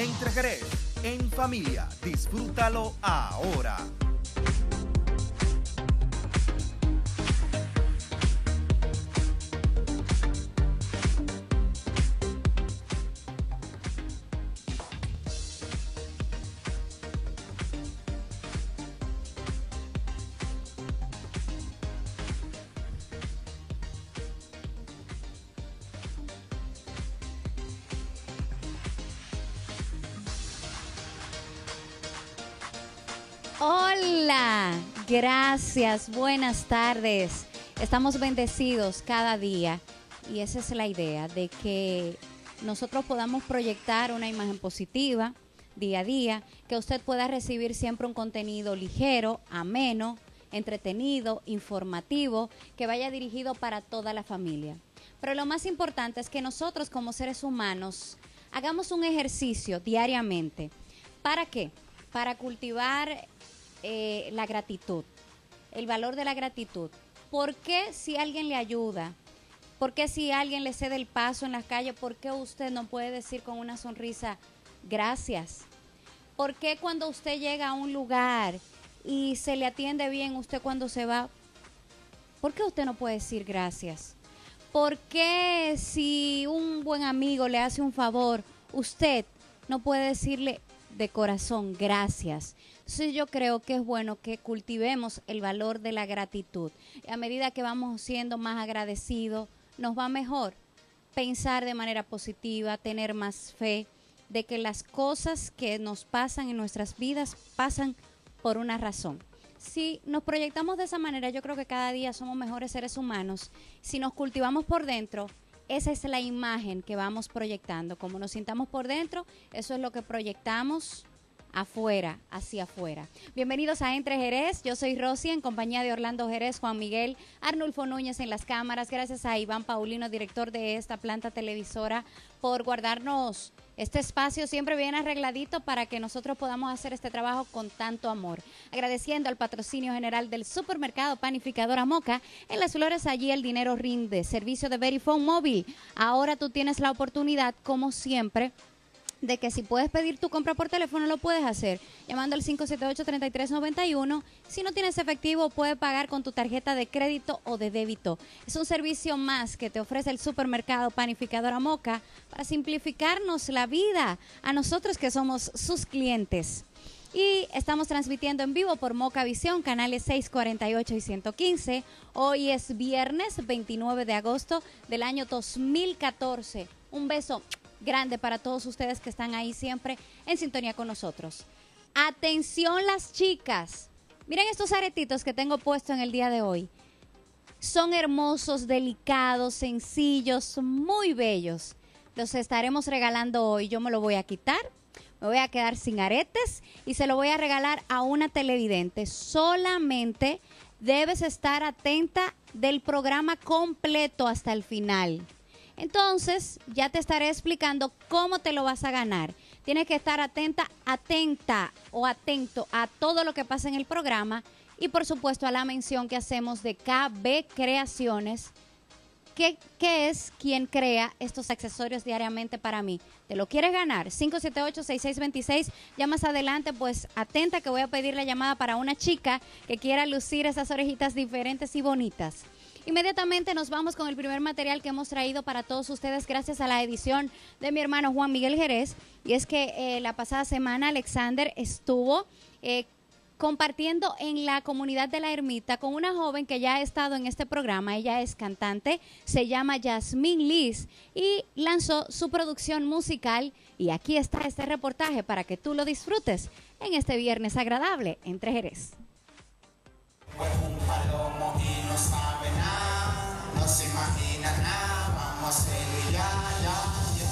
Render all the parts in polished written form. Entre Jerez, en familia, disfrútalo ahora. Hola, gracias, buenas tardes. Estamos bendecidos cada día y esa es la idea, de que nosotros podamos proyectar una imagen positiva día a día, que usted pueda recibir siempre un contenido ligero, ameno, entretenido, informativo, que vaya dirigido para toda la familia. Pero lo más importante es que nosotros como seres humanos hagamos un ejercicio diariamente. ¿Para qué? Para cultivar la gratitud, el valor de la gratitud. ¿Por qué si alguien le ayuda? ¿Por qué si alguien le cede el paso en las calles? ¿Por qué usted no puede decir con una sonrisa gracias? ¿Por qué cuando usted llega a un lugar y se le atiende bien, usted cuando se va, por qué usted no puede decir gracias? ¿Por qué si un buen amigo le hace un favor, usted no puede decirle de corazón gracias? Entonces yo creo que es bueno que cultivemos el valor de la gratitud. A medida que vamos siendo más agradecidos, nos va mejor pensar de manera positiva, tener más fe de que las cosas que nos pasan en nuestras vidas pasan por una razón. Si nos proyectamos de esa manera, yo creo que cada día somos mejores seres humanos. Si nos cultivamos por dentro, esa es la imagen que vamos proyectando. Como nos sintamos por dentro, eso es lo que proyectamos afuera, hacia afuera. Bienvenidos a Entre Jerez, yo soy Rosy en compañía de Orlando Jerez, Juan Miguel, Arnulfo Núñez en las cámaras, gracias a Iván Paulino, director de esta planta televisora, por guardarnos este espacio siempre bien arregladito para que nosotros podamos hacer este trabajo con tanto amor. Agradeciendo al patrocinio general del supermercado Panificadora Moca. En Las Flores, allí el dinero rinde. Servicio de VeriFone móvil. Ahora tú tienes la oportunidad, como siempre, de que si puedes pedir tu compra por teléfono, lo puedes hacer llamando al 578-3391. Si no tienes efectivo, puedes pagar con tu tarjeta de crédito o de débito. Es un servicio más que te ofrece el supermercado Panificadora Moca para simplificarnos la vida a nosotros que somos sus clientes. Y estamos transmitiendo en vivo por Moca Visión, canales 648 y 115. Hoy es viernes 29 de agosto del año 2014. Un beso grande para todos ustedes que están ahí siempre en sintonía con nosotros. Atención las chicas. Miren estos aretitos que tengo puesto en el día de hoy. Son hermosos, delicados, sencillos, muy bellos. Los estaremos regalando hoy. Yo me lo voy a quitar, me voy a quedar sin aretes y se lo voy a regalar a una televidente. Solamente debes estar atenta del programa completo hasta el final. Entonces, ya te estaré explicando cómo te lo vas a ganar. Tienes que estar atenta o atento a todo lo que pasa en el programa y, por supuesto, a la mención que hacemos de KB Creaciones, que es quien crea estos accesorios diariamente para mí. ¿Te lo quieres ganar? 578-6626. Ya más adelante, pues, atenta que voy a pedir la llamada para una chica que quiera lucir esas orejitas diferentes y bonitas. Inmediatamente nos vamos con el primer material que hemos traído para todos ustedes gracias a la edición de mi hermano Juan Miguel Jerez. Y es que la pasada semana Alexander estuvo compartiendo en la comunidad de La Ermita con una joven que ya ha estado en este programa. Ella es cantante, se llama Yasmín Liz y lanzó su producción musical. Y aquí está este reportaje para que tú lo disfrutes en este viernes agradable Entre Jerez. Pues un palomo y no sabe nada, no se imagina nada, vamos a hacer y ya.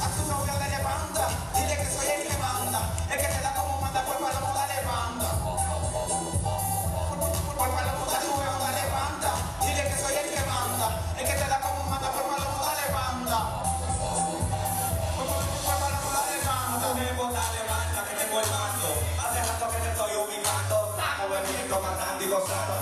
A tu novia dale banda, dile que soy el que manda, el que te da como manda, pues palomo dale banda. Pues palomo dale huevo, dale banda, dile que soy el que manda, el que te da como manda, pues palomo dale banda. Pues palomo dale banda, dale banda, que te voy dando, hace rato que te estoy ubicando, saco bebiendo, cantando y gozando.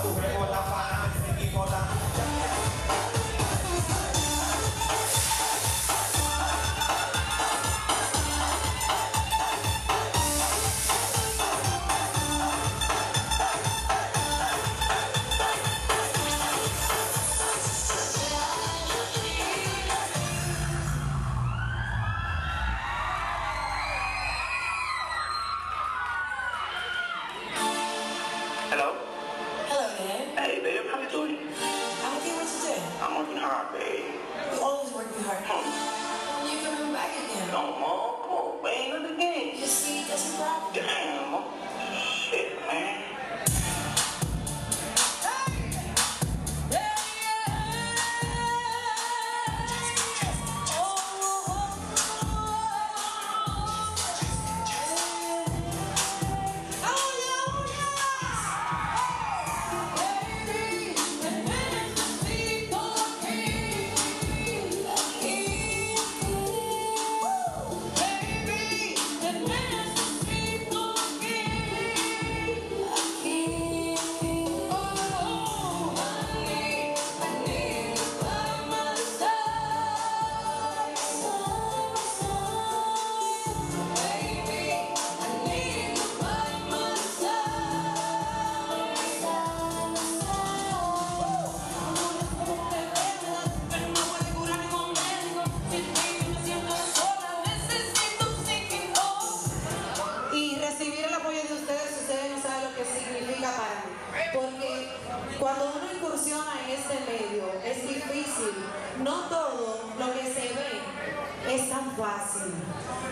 es tan fácil,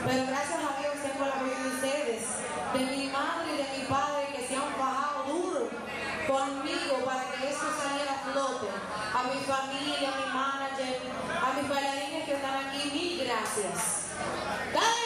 pero gracias a Dios tengo la vida de ustedes, de mi madre y de mi padre, que se han bajado duro conmigo para que eso saliera a flote. A mi familia, a mi manager, a mis bailarines que están aquí, mil gracias. ¡Dale!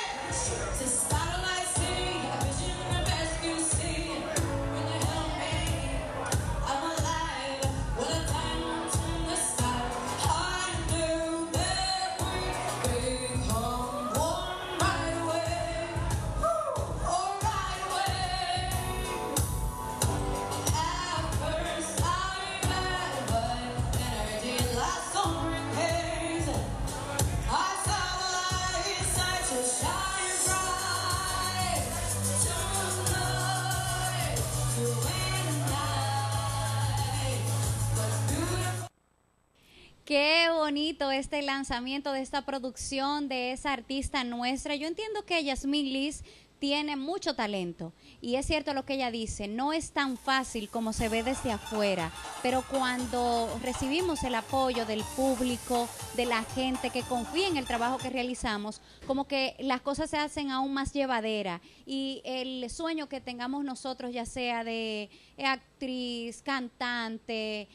Qué bonito este lanzamiento de esta producción de esa artista nuestra. Yo entiendo que Yasmín Liz tiene mucho talento y es cierto lo que ella dice, no es tan fácil como se ve desde afuera, pero cuando recibimos el apoyo del público, de la gente que confía en el trabajo que realizamos, como que las cosas se hacen aún más llevaderas y el sueño que tengamos nosotros, ya sea de actriz, cantante,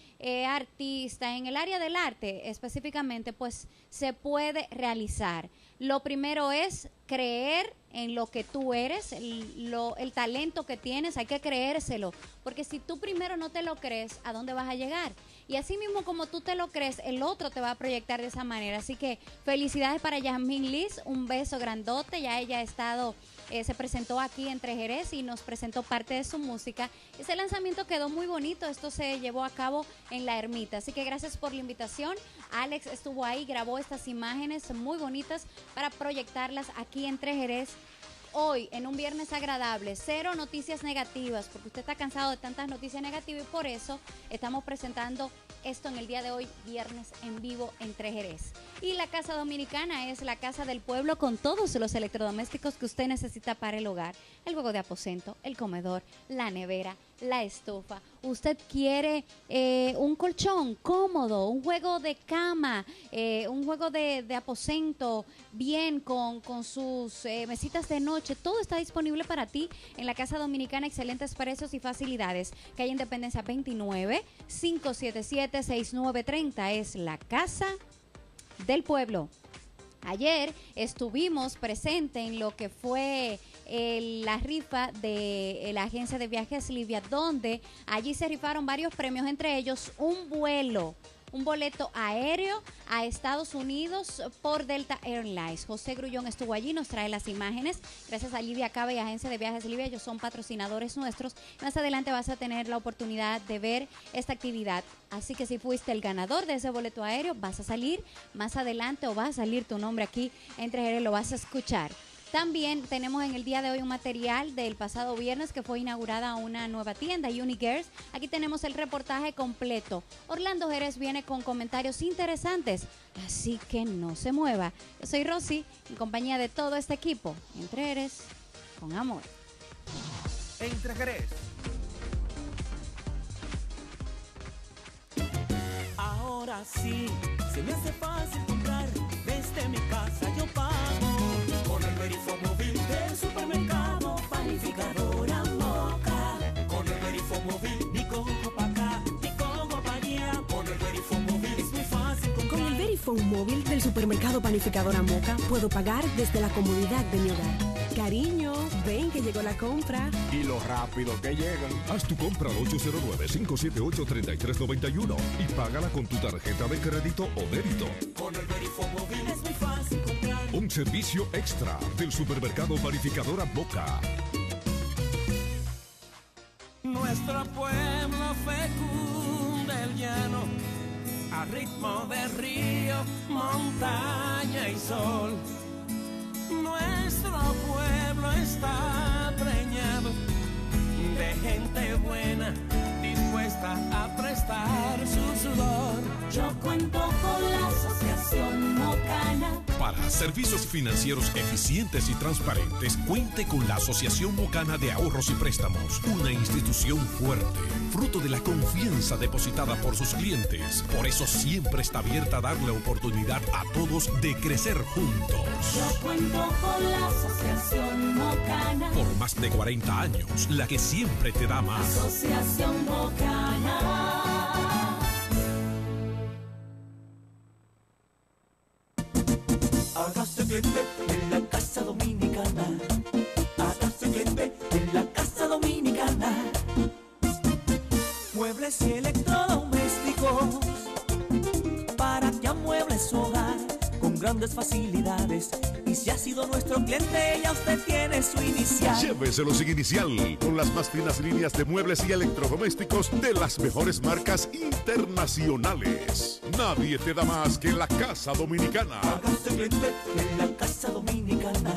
artista, en el área del arte específicamente, pues se puede realizar. Lo primero es creer en lo que tú eres, el talento que tienes, hay que creérselo, porque si tú primero no te lo crees, ¿a dónde vas a llegar? Y así mismo como tú te lo crees, el otro te va a proyectar de esa manera. Así que felicidades para Yasmín Liz, un beso grandote, ya ella ha estado... se presentó aquí en Tres Jerez y nos presentó parte de su música. Ese lanzamiento quedó muy bonito, esto se llevó a cabo en La Ermita, así que gracias por la invitación. Alex estuvo ahí, grabó estas imágenes muy bonitas para proyectarlas aquí en Tres Jerez. Hoy, en un viernes agradable, cero noticias negativas, porque usted está cansado de tantas noticias negativas y por eso estamos presentando esto en el día de hoy, viernes en vivo en Tres Jerez. Y la Casa Dominicana es la casa del pueblo con todos los electrodomésticos que usted necesita para el hogar. El juego de aposento, el comedor, la nevera, la estufa. Usted quiere un colchón cómodo, un juego de cama, un juego de aposento, bien con sus mesitas de noche. Todo está disponible para ti en la Casa Dominicana. Excelentes precios y facilidades. Calle Independencia 29, 577-6930. Es la Casa del Pueblo. Ayer estuvimos presentes en lo que fue la rifa de la agencia de viajes Livia, donde allí se rifaron varios premios, entre ellos un vuelo, un boleto aéreo a Estados Unidos por Delta Airlines. José Grullón estuvo allí, nos trae las imágenes. Gracias a Livia KB y Agencia de Viajes Livia, ellos son patrocinadores nuestros. Más adelante vas a tener la oportunidad de ver esta actividad. Así que si fuiste el ganador de ese boleto aéreo, vas a salir más adelante o va a salir tu nombre aquí en Tres Jerez, lo vas a escuchar. También tenemos en el día de hoy un material del pasado viernes que fue inaugurada una nueva tienda, UniGirls. Aquí tenemos el reportaje completo. Orlando Jerez viene con comentarios interesantes, así que no se mueva. Yo soy Rosy, en compañía de todo este equipo. Entre Jerez, con amor. Entre Jerez. Ahora sí, se me hace fácil comprar desde mi casa, yo pago. Con el VeriFone móvil del supermercado Panificadora Moca. Con el VeriFone móvil ni cojo pa' acá, ni cojo pa' allá. Con el VeriFone móvil es muy fácil comprar. Con el VeriFone móvil del supermercado Panificadora Moca puedo pagar desde la comodidad de mi hogar. Cariño, ven que llegó la compra. Y lo rápido que llegan. Haz tu compra al 809-578-3391 y págala con tu tarjeta de crédito o débito. Con el VeriFone móvil es muy fácil comprar. Un servicio extra del supermercado Panificadora Moca. Nuestro pueblo fecunda el llano, a ritmo de río, montaña y sol. Nuestro pueblo está preñado de gente buena, dispuesta a prestar su sudor. Yo cuento con la Asociación Mocana. para servicios financieros eficientes y transparentes, cuente con la Asociación Mocana de Ahorros y Préstamos, una institución fuerte, fruto de la confianza depositada por sus clientes. Por eso siempre está abierta a darle oportunidad a todos de crecer juntos. Yo cuento con la Asociación Mocana. Por más de 40 años, la que siempre te da más. Asociación Mocana. Hágase cliente en la Casa Dominicana. Hágase cliente en la Casa Dominicana. Muebles y electrodomésticos. Para que amueble su hogar con grandes facilidades. Y si ha sido nuestro cliente, ya usted tiene su inicial. Lléveselo sin inicial, con las más finas líneas de muebles y electrodomésticos de las mejores marcas internacionales. Nadie te da más que la Casa Dominicana. Hágase cliente en la Casa Dominicana.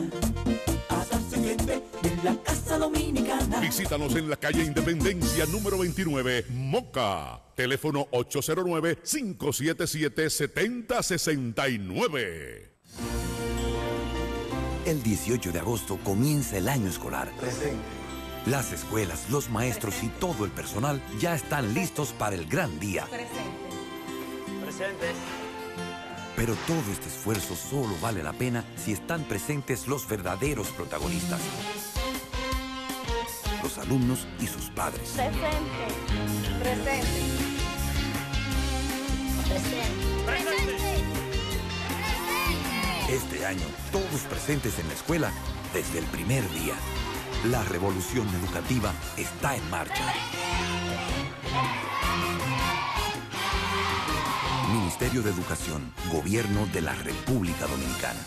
Hágase cliente en la Casa Dominicana. Visítanos en la calle Independencia número 29, Moca. Teléfono 809-577-7069. El 18 de agosto comienza el año escolar. Presente. Las escuelas, los maestros y todo el personal ya están listos para el gran día. Presente. Presente. Pero todo este esfuerzo solo vale la pena si están presentes los verdaderos protagonistas. Los alumnos y sus padres. Presente. Presente. Presente. Presente. Este año, todos presentes en la escuela desde el primer día. La revolución educativa está en marcha. Ministerio de Educación, Gobierno de la República Dominicana.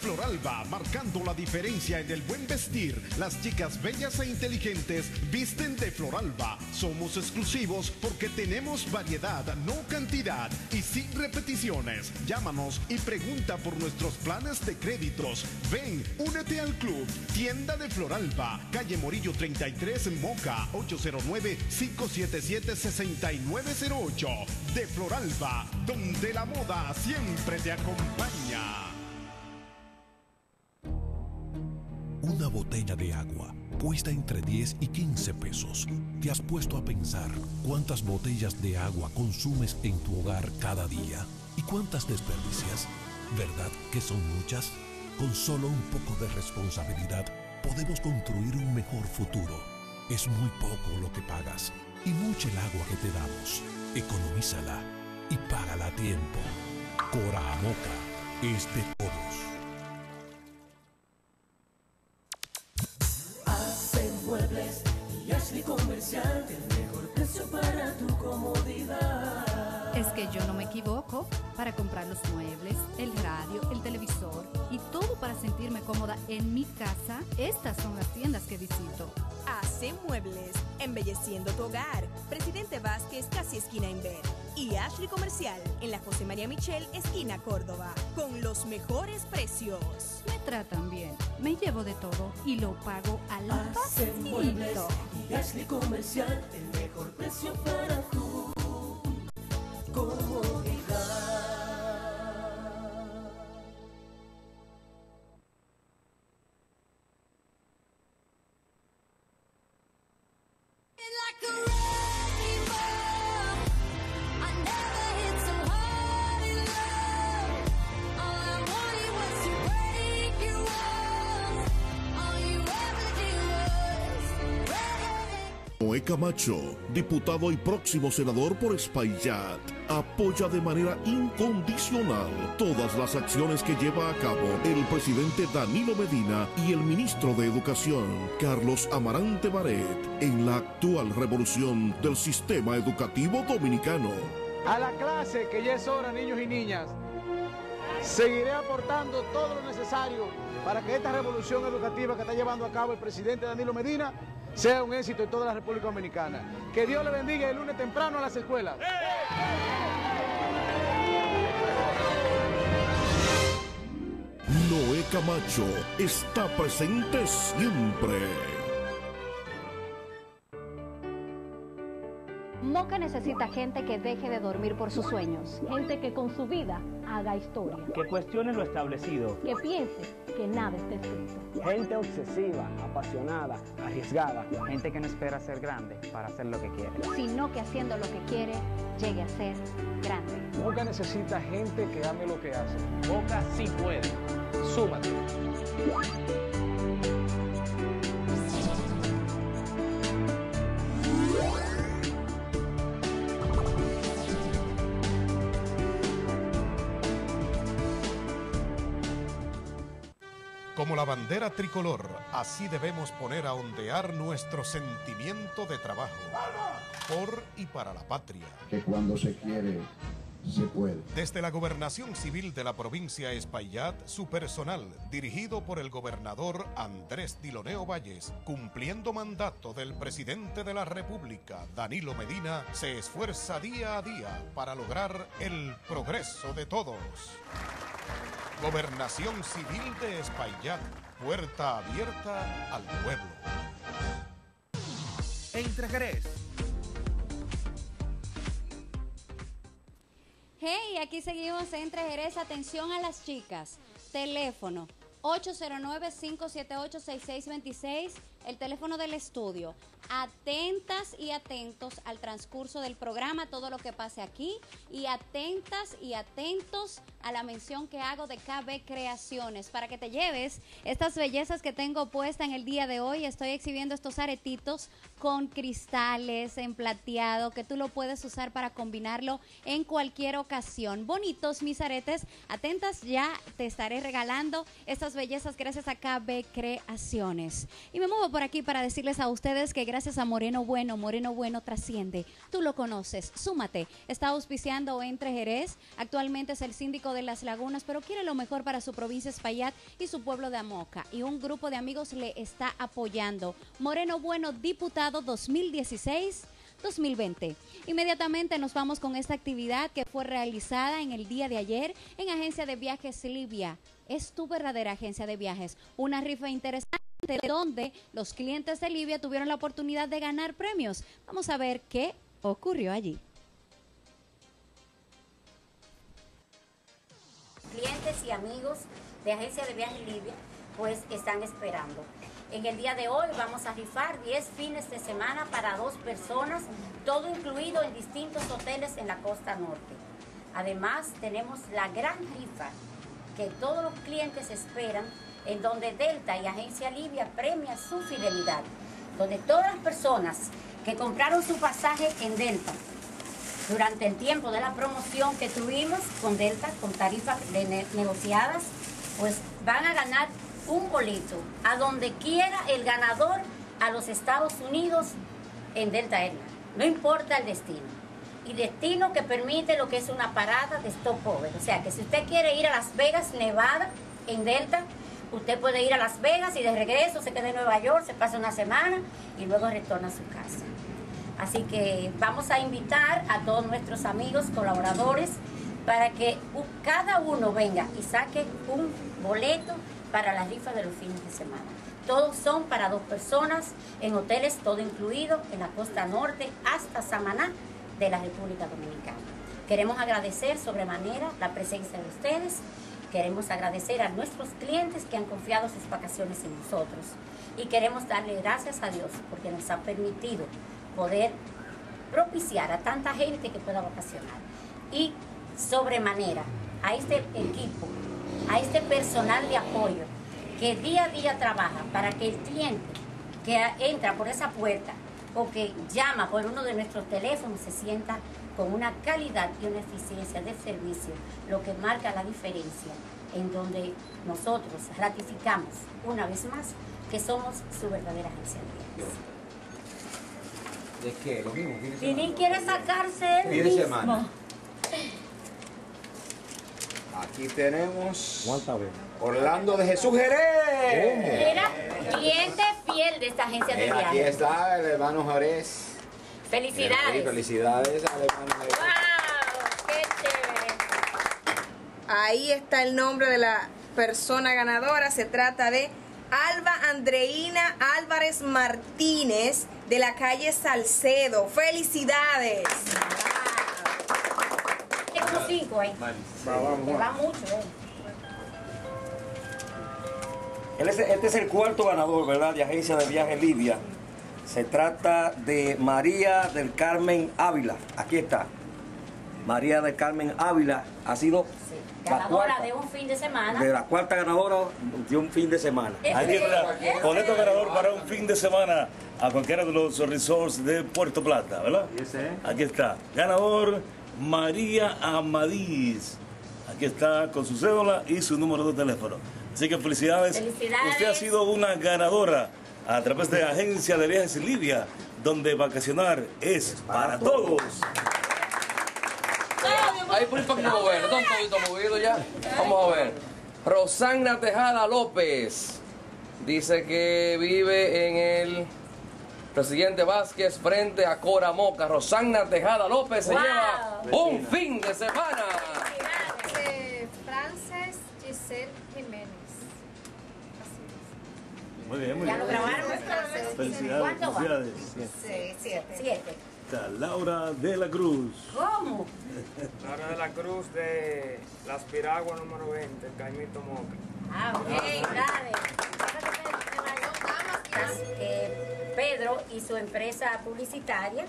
Floralba, marcando la diferencia en el buen vestir. Las chicas bellas e inteligentes visten de Floralba. Somos exclusivos porque tenemos variedad, no cantidad y sin repeticiones. Llámanos y pregunta por nuestros planes de créditos. Ven, únete al club. Tienda de Floralba, calle Morillo 33, Moca, 809-577-6908. De Floralba, donde la moda siempre te acompaña. Una botella de agua cuesta entre 10 y 15 pesos. ¿Te has puesto a pensar cuántas botellas de agua consumes en tu hogar cada día? ¿Y cuántas desperdicias? ¿Verdad que son muchas? Con solo un poco de responsabilidad podemos construir un mejor futuro. Es muy poco lo que pagas y mucho el agua que te damos. Economízala y págala a tiempo. Cora Amoca es de todos. Muebles y Ashley Comercial, el mejor precio para tu comodidad. Es que yo no me equivoco para comprar los muebles, el radio, el televisor y todo para sentirme cómoda en mi casa. Estas son las tiendas que visito. AC Muebles, embelleciendo tu hogar. Presidente Vázquez, casi esquina Inver. Y Ashley Comercial, en la José María Michel, esquina Córdoba, con los mejores precios. Me tratan bien, me llevo de todo y lo pago a la pasito. Y Ashley Comercial, el mejor precio para tu comodidad. Noé Camacho, diputado y próximo senador por Espaillat, apoya de manera incondicional todas las acciones que lleva a cabo el presidente Danilo Medina y el ministro de Educación, Carlos Amarante Baret, en la actual revolución del sistema educativo dominicano. A la clase, que ya es hora, niños y niñas, seguiré aportando todo lo necesario para que esta revolución educativa que está llevando a cabo el presidente Danilo Medina sea un éxito en toda la República Dominicana. Que Dios le bendiga el lunes temprano a las escuelas. Camacho está presente siempre. Moca necesita gente que deje de dormir por sus sueños, gente que con su vida haga historia, que cuestione lo establecido, que piense que nada está escrito. Gente obsesiva, apasionada, arriesgada, gente que no espera ser grande para hacer lo que quiere, sino que haciendo lo que quiere, llegue a ser grande. Moca necesita gente que ame lo que hace. Moca sí puede. Súmate. Como la bandera tricolor, así debemos poner a ondear nuestro sentimiento de trabajo por y para la patria. Que cuando se quiere, se puede. Desde la Gobernación Civil de la provincia Espaillat, su personal, dirigido por el gobernador Andrés Diloné Valles, cumpliendo mandato del presidente de la República, Danilo Medina, se esfuerza día a día para lograr el progreso de todos. Gobernación Civil de Espaillat, puerta abierta al pueblo. Entre Jerez. Hey, aquí seguimos Entre Jerez. Atención a las chicas. Teléfono 809-578-6626, el teléfono del estudio. Atentas y atentos al transcurso del programa, todo lo que pase aquí, y atentas y atentos a la mención que hago de KB Creaciones, para que te lleves estas bellezas que tengo puesta en el día de hoy. Estoy exhibiendo estos aretitos con cristales en plateado, que tú lo puedes usar para combinarlo en cualquier ocasión. Bonitos mis aretes, atentas, ya te estaré regalando estas bellezas gracias a KB Creaciones. Y me muevo por aquí para decirles a ustedes que gracias a Moreno Bueno, Moreno Bueno trasciende. Tú lo conoces, súmate. Está auspiciando Entre Jerez, actualmente es el síndico de Las Lagunas, pero quiere lo mejor para su provincia Espaillat y su pueblo de Moca. Y un grupo de amigos le está apoyando. Moreno Bueno, diputado 2016-2020. Inmediatamente nos vamos con esta actividad que fue realizada en el día de ayer en Agencia de Viajes Livia. Es tu verdadera agencia de viajes. Una rifa interesante, donde los clientes de Livia tuvieron la oportunidad de ganar premios. Vamos a ver qué ocurrió allí. Clientes y amigos de Agencia de Viajes Livia, pues están esperando. En el día de hoy vamos a rifar 10 fines de semana para 2 personas, todo incluido en distintos hoteles en la costa norte. Además, tenemos la gran rifa que todos los clientes esperan, en donde Delta y Agencia Livia premia su fidelidad, donde todas las personas que compraron su pasaje en Delta durante el tiempo de la promoción que tuvimos con Delta, con tarifas negociadas, pues van a ganar un boleto a donde quiera el ganador, a los Estados Unidos en Delta Airlines, no importa el destino. Y destino que permite lo que es una parada de stopover, o sea que si usted quiere ir a Las Vegas, Nevada, en Delta, usted puede ir a Las Vegas y de regreso se queda en Nueva York, se pasa una semana y luego retorna a su casa. Así que vamos a invitar a todos nuestros amigos, colaboradores, para que cada uno venga y saque un boleto para la rifa de los fines de semana. Todos son para 2 personas, en hoteles, todo incluido, en la costa norte hasta Samaná de la República Dominicana. Queremos agradecer sobremanera la presencia de ustedes. Queremos agradecer a nuestros clientes que han confiado sus vacaciones en nosotros. Y queremos darle gracias a Dios porque nos ha permitido poder propiciar a tanta gente que pueda vacacionar. Y sobremanera a este equipo, a este personal de apoyo que día a día trabaja para que el cliente que entra por esa puerta o que llama por uno de nuestros teléfonos se sienta con una calidad y una eficiencia de servicio, lo que marca la diferencia, en donde nosotros ratificamos una vez más que somos su verdadera agencia de viajes. ¿De qué? Lo mismo. Lidín quiere sacarse el mismo. Semana. Aquí tenemos Orlando de Jesús Jerez. Era cliente fiel de esta agencia de viajes. Aquí está el hermano Jerez. ¡Felicidades! Sí, ¡felicidades! ¡Wow! ¡Qué chévere! Ahí está el nombre de la persona ganadora. Se trata de Alba Andreina Álvarez Martínez, de la calle Salcedo. ¡Felicidades! Wow. Es como 5 ahí. Va mucho, Este es el cuarto ganador, ¿verdad?, de Agencia de Viajes Livia. Se trata de María del Carmen Ávila. Aquí está. María del Carmen Ávila ha sido... ganadora de un fin de semana. De la cuarta ganadora de un fin de semana. Hay que dar boleto ganador para un fin de semana a cualquiera de los resorts de Puerto Plata, ¿verdad? Aquí está. Ganador María Amadís. Aquí está con su cédula y su número de teléfono. Así que felicidades. Felicidades. Usted ha sido una ganadora a través de Agencia de Viajes Livia, donde vacacionar es para todos. Ahí por un poquito movido, está un poquito movido ya. Vamos a ver. Rosana Tejada López dice que vive en el Presidente Vázquez frente a Cora Moca. Rosana Tejada López se lleva un fin de semana. Frances Giselle Jiménez. Muy bien, muy bien. Ya lo grabaron. Felicidades. Felicidades. 7. Laura de la Cruz. ¿Cómo? Laura de la Cruz de Las Piraguas número 20, Caimito Moca. Ah, ok, dale. Pedro y su empresa publicitaria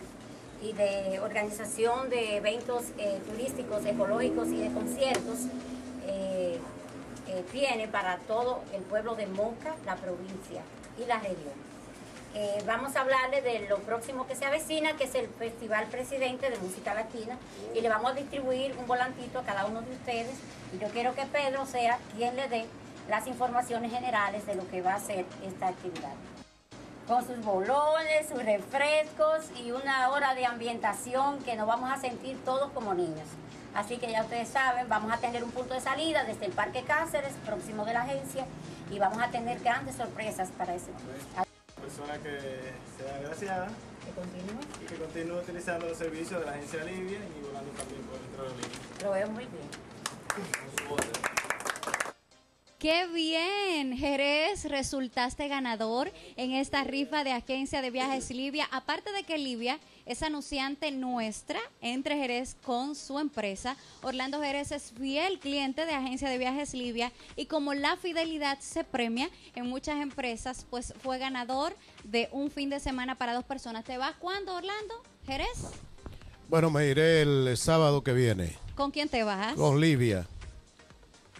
y de organización de eventos turísticos, ecológicos y de conciertos tiene para todo el pueblo de Moca, la provincia y la región. Vamos a hablarle de lo próximo que se avecina, que es el Festival Presidente de Música Latina, y le vamos a distribuir un volantito a cada uno de ustedes, y yo quiero que Pedro sea quien le dé las informaciones generales de lo que va a ser esta actividad, con sus bolones, sus refrescos y una hora de ambientación que nos vamos a sentir todos como niños. Así que ya ustedes saben, vamos a tener un punto de salida desde el Parque Cáceres, próximo de la agencia, y vamos a tener grandes sorpresas para eso. Personas que sea agraciada y que continúe utilizando los servicios de la Agencia Livia y volando también por dentro de Livia. Lo veo muy bien. ¡Qué bien! Jerez, resultaste ganador en esta rifa de Agencia de Viajes Livia. Aparte de que Livia es anunciante nuestra, entre Jerez con su empresa. Orlando Jerez es fiel cliente de Agencia de Viajes Livia y como la fidelidad se premia en muchas empresas, pues fue ganador de un fin de semana para dos personas. ¿Te vas cuándo, Orlando? ¿Jerez? Bueno, me iré el sábado que viene. ¿Con quién te vas? Con Livia.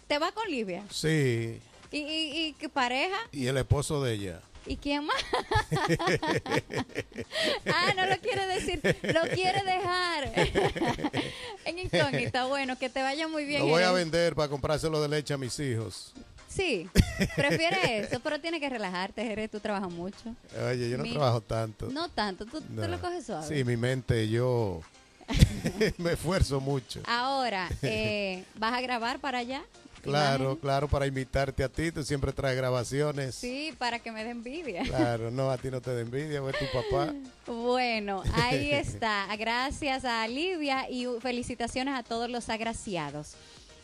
¿Te vas con Livia? Sí. ¿Y qué pareja? Y el esposo de ella. ¿Y quién más? Ah, no lo quiere decir, lo quiere dejar en incógnita. Bueno, que te vaya muy bien. Lo voy a vender para comprárselo de leche a mis hijos. Sí, prefiere eso, pero tienes que relajarte, Jerez, tú trabajas mucho. Oye, yo no trabajo tanto. No tanto, tú lo coges suave. Sí, mi mente, yo me esfuerzo mucho. Ahora, ¿vas a grabar para allá? Claro, claro, para invitarte a ti, tú siempre traes grabaciones. Sí, para que me dé envidia. Claro, no, a ti no te dé envidia, fue tu papá. Bueno, ahí está. Gracias a Livia y felicitaciones a todos los agraciados.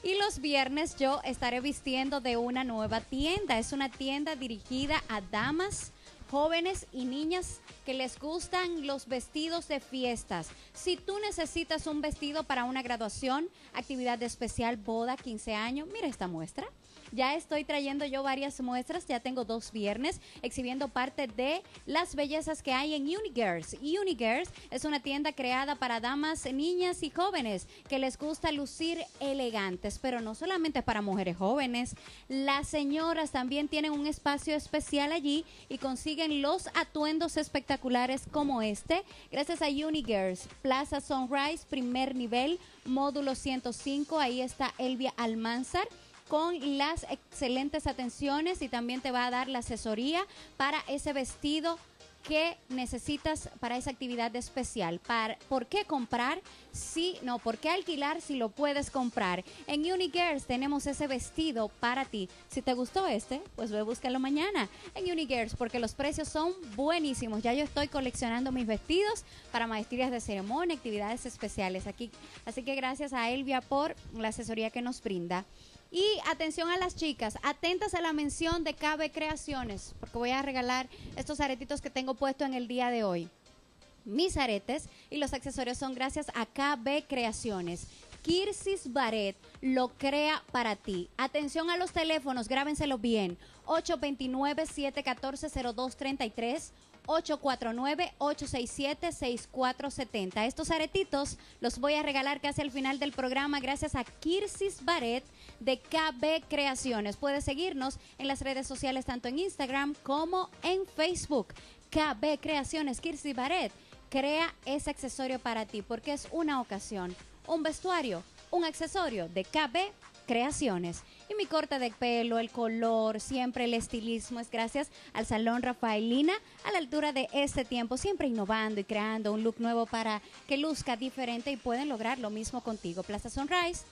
Y los viernes yo estaré vistiendo de una nueva tienda. Es una tienda dirigida a damas, jóvenes y niñas que les gustan los vestidos de fiestas. Si tú necesitas un vestido para una graduación, actividad especial, boda, 15 años, mira esta muestra. Ya estoy trayendo yo varias muestras, ya tengo 2 viernes exhibiendo parte de las bellezas que hay en UniGirls. UniGirls es una tienda creada para damas, niñas y jóvenes que les gusta lucir elegantes, pero no solamente para mujeres jóvenes. Las señoras también tienen un espacio especial allí y consiguen los atuendos espectaculares como este, gracias a UniGirls. Plaza Sunrise, primer nivel, módulo 105, ahí está Elvia Almanzar con las excelentes atenciones y también te va a dar la asesoría para ese vestido que necesitas para esa actividad especial. ¿Por qué comprar? ¿Por qué alquilar si lo puedes comprar? En UniGirls tenemos ese vestido para ti. Si te gustó este, pues ve, búscalo mañana en UniGirls porque los precios son buenísimos. Ya yo estoy coleccionando mis vestidos para maestrías de ceremonia, actividades especiales aquí. Así que gracias a Elvia por la asesoría que nos brinda. Y atención a las chicas, atentas a la mención de KB Creaciones, porque voy a regalar estos aretitos que tengo puesto en el día de hoy. Mis aretes y los accesorios son gracias a KB Creaciones. Kirsis Baret lo crea para ti. Atención a los teléfonos, grábenselo bien. 829-714-0233, 849-867-6470. Estos aretitos los voy a regalar casi al final del programa gracias a Kirsis Baret de KB Creaciones. Puedes seguirnos en las redes sociales tanto en Instagram como en Facebook. KB Creaciones, Kirsis Baret crea ese accesorio para ti porque es una ocasión. Un vestuario, un accesorio de KB Creaciones. Y mi corte de pelo, el color, siempre el estilismo es gracias al Salón Rafaelina, a la altura de este tiempo, siempre innovando y creando un look nuevo para que luzca diferente y pueden lograr lo mismo contigo. Plaza Sunrise,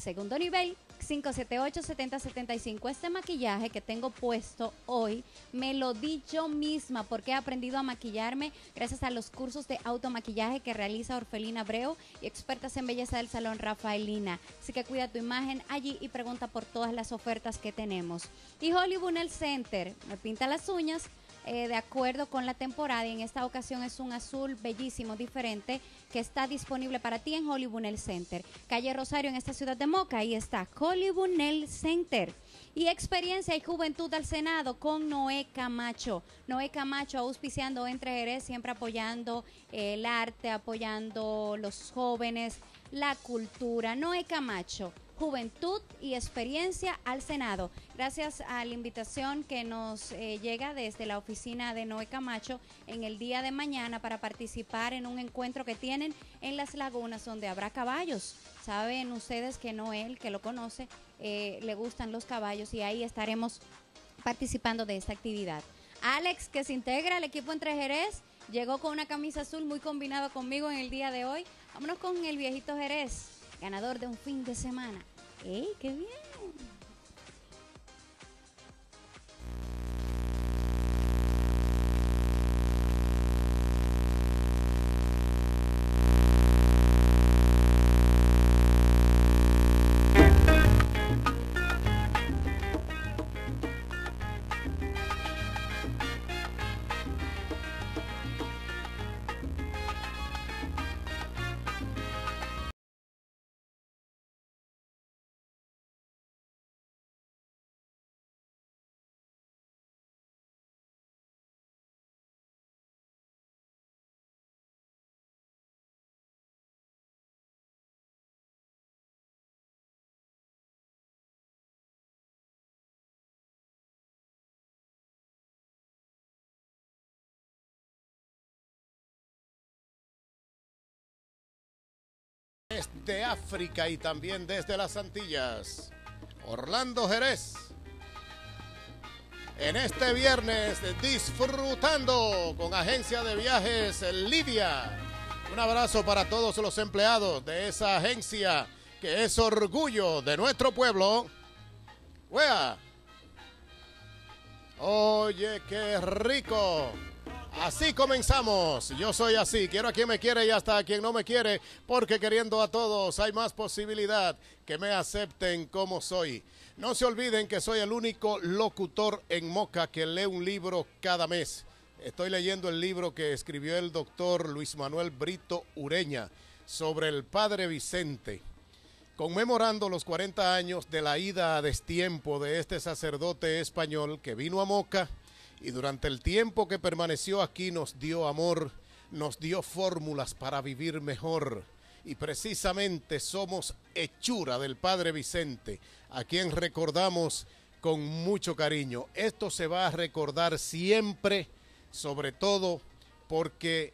segundo nivel, 578-7075. Este maquillaje que tengo puesto hoy me lo di yo misma porque he aprendido a maquillarme gracias a los cursos de automaquillaje que realiza Orfelina Abreu y expertas en belleza del Salón Rafaelina. Así que cuida tu imagen allí y pregunta por todas las ofertas que tenemos. Y Hollywood El Center, me pinta las uñas de acuerdo con la temporada y en esta ocasión es un azul bellísimo, diferente, que está disponible para ti en Hollywood El Center. Calle Rosario en esta ciudad de Moca, ahí está Hollywood El Center. Y experiencia y juventud al Senado con Noé Camacho. Noé Camacho auspiciando Entre Jerez, siempre apoyando el arte, apoyando los jóvenes, la cultura. Noé Camacho. Juventud y experiencia al Senado. Gracias a la invitación que nos llega desde la oficina de Noé Camacho en el día de mañana para participar en un encuentro que tienen en Las Lagunas donde habrá caballos. Saben ustedes que Noé, el que lo conoce, le gustan los caballos y ahí estaremos participando de esta actividad. Alex, que se integra al equipo Entre Jerez, llegó con una camisa azul muy combinada conmigo en el día de hoy. Vámonos con el viejito Jerez, ganador de un fin de semana. ¡Ey, qué bien! Desde África y también desde las Antillas, Orlando Jerez. En este viernes disfrutando con agencia de viajes Livia. Un abrazo para todos los empleados de esa agencia que es orgullo de nuestro pueblo. ¡Wea! Oye, qué rico. Así comenzamos, yo soy así, quiero a quien me quiere y hasta a quien no me quiere, porque queriendo a todos hay más posibilidad que me acepten como soy. No se olviden que soy el único locutor en Moca que lee un libro cada mes. Estoy leyendo el libro que escribió el doctor Luis Manuel Brito Ureña sobre el padre Vicente, conmemorando los 40 años de la ida a destiempo de este sacerdote español que vino a Moca. Y durante el tiempo que permaneció aquí nos dio amor, nos dio fórmulas para vivir mejor. Y precisamente somos hechura del Padre Vicente, a quien recordamos con mucho cariño. Esto se va a recordar siempre, sobre todo porque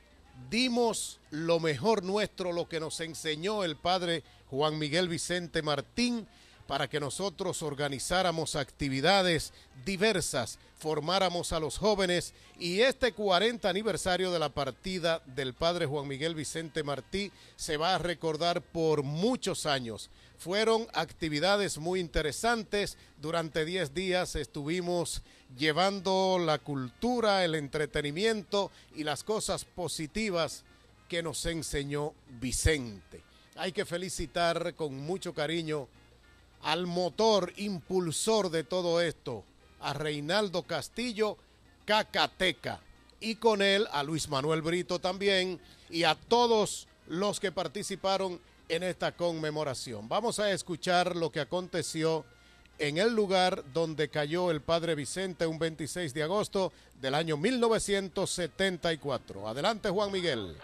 dimos lo mejor nuestro, lo que nos enseñó el Padre Juan Miguel Vicente Martín, para que nosotros organizáramos actividades diversas, formáramos a los jóvenes y este 40 aniversario de la partida del padre Juan Miguel Vicente Martí se va a recordar por muchos años. Fueron actividades muy interesantes, durante 10 días estuvimos llevando la cultura, el entretenimiento y las cosas positivas que nos enseñó Vicente. Hay que felicitar con mucho cariño al motor impulsor de todo esto, a Reinaldo Castillo, Cacateca, y con él a Luis Manuel Brito también, y a todos los que participaron en esta conmemoración. Vamos a escuchar lo que aconteció en el lugar donde cayó el padre Vicente un 26 de agosto del año 1974. Adelante, Juan Miguel.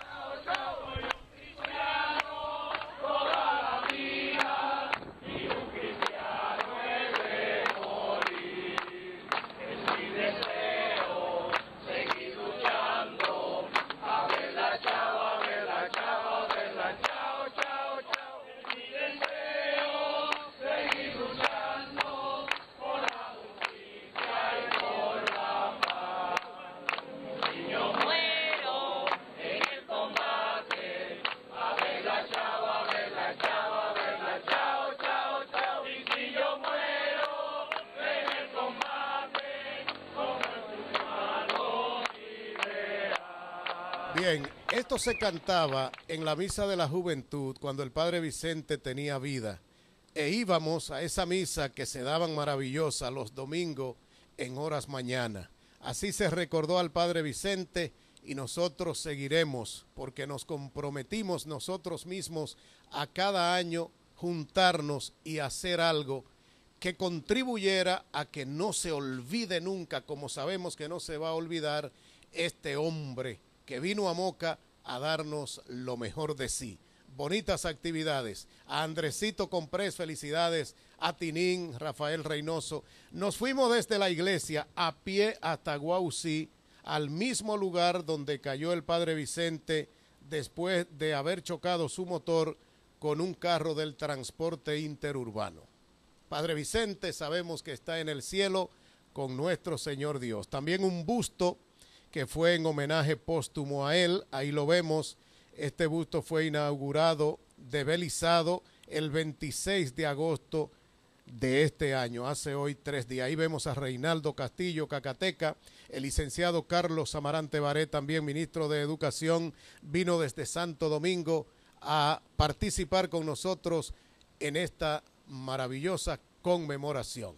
Bien, esto se cantaba en la misa de la juventud cuando el padre Vicente tenía vida, e íbamos a esa misa que se daban maravillosa los domingos en horas mañana. Así se recordó al padre Vicente y nosotros seguiremos porque nos comprometimos nosotros mismos a cada año juntarnos y hacer algo que contribuyera a que no se olvide nunca, como sabemos que no se va a olvidar este hombre que vino a Moca a darnos lo mejor de sí. Bonitas actividades. A Andresito Comprés, felicidades. A Tinín, Rafael Reynoso. Nos fuimos desde la iglesia a pie hasta Guaucí, al mismo lugar donde cayó el padre Vicente después de haber chocado su motor con un carro del transporte interurbano. Padre Vicente, sabemos que está en el cielo con nuestro Señor Dios. También un busto que fue en homenaje póstumo a él, ahí lo vemos. Este busto fue inaugurado, develizado el 26 de agosto de este año, hace hoy 3 días. Ahí vemos a Reinaldo Castillo, Cacateca, el licenciado Carlos Amarante Baret, también ministro de Educación, vino desde Santo Domingo a participar con nosotros en esta maravillosa conmemoración.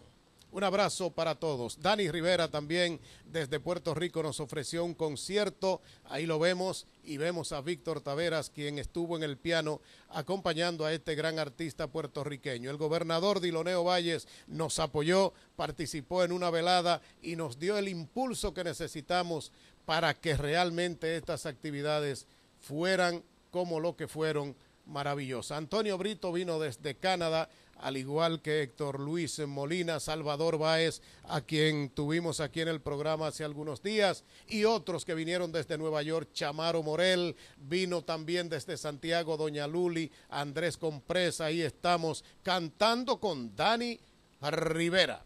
Un abrazo para todos. Dani Rivera también desde Puerto Rico nos ofreció un concierto. Ahí lo vemos y vemos a Víctor Taveras, quien estuvo en el piano acompañando a este gran artista puertorriqueño. El gobernador Diloné Valles nos apoyó, participó en una velada y nos dio el impulso que necesitamos para que realmente estas actividades fueran como lo que fueron, maravillosas. Antonio Brito vino desde Canadá, al igual que Héctor Luis Molina, Salvador Báez, a quien tuvimos aquí en el programa hace algunos días, y otros que vinieron desde Nueva York, Chamaro Morel, vino también desde Santiago, Doña Luli, Andrés Comprés, ahí estamos cantando con Dani Rivera.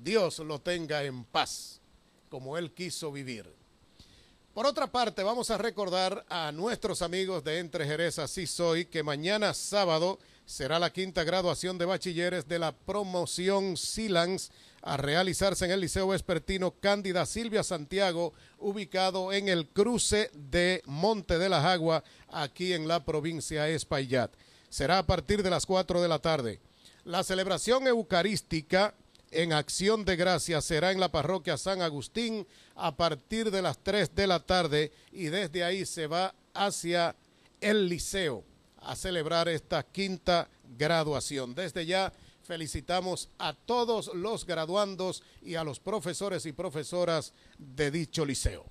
Dios lo tenga en paz, como él quiso vivir. Por otra parte, vamos a recordar a nuestros amigos de Entre Jerez, Así Soy, que mañana sábado será la 5ª graduación de bachilleres de la promoción Silans a realizarse en el Liceo Vespertino Cándida Silvia Santiago, ubicado en el cruce de Monte de las Aguas, aquí en la provincia de Espaillat. Será a partir de las 4 de la tarde. La celebración eucarística en acción de gracias será en la parroquia San Agustín a partir de las 3 de la tarde y desde ahí se va hacia el liceo a celebrar esta 5ª graduación. Desde ya felicitamos a todos los graduandos y a los profesores y profesoras de dicho liceo.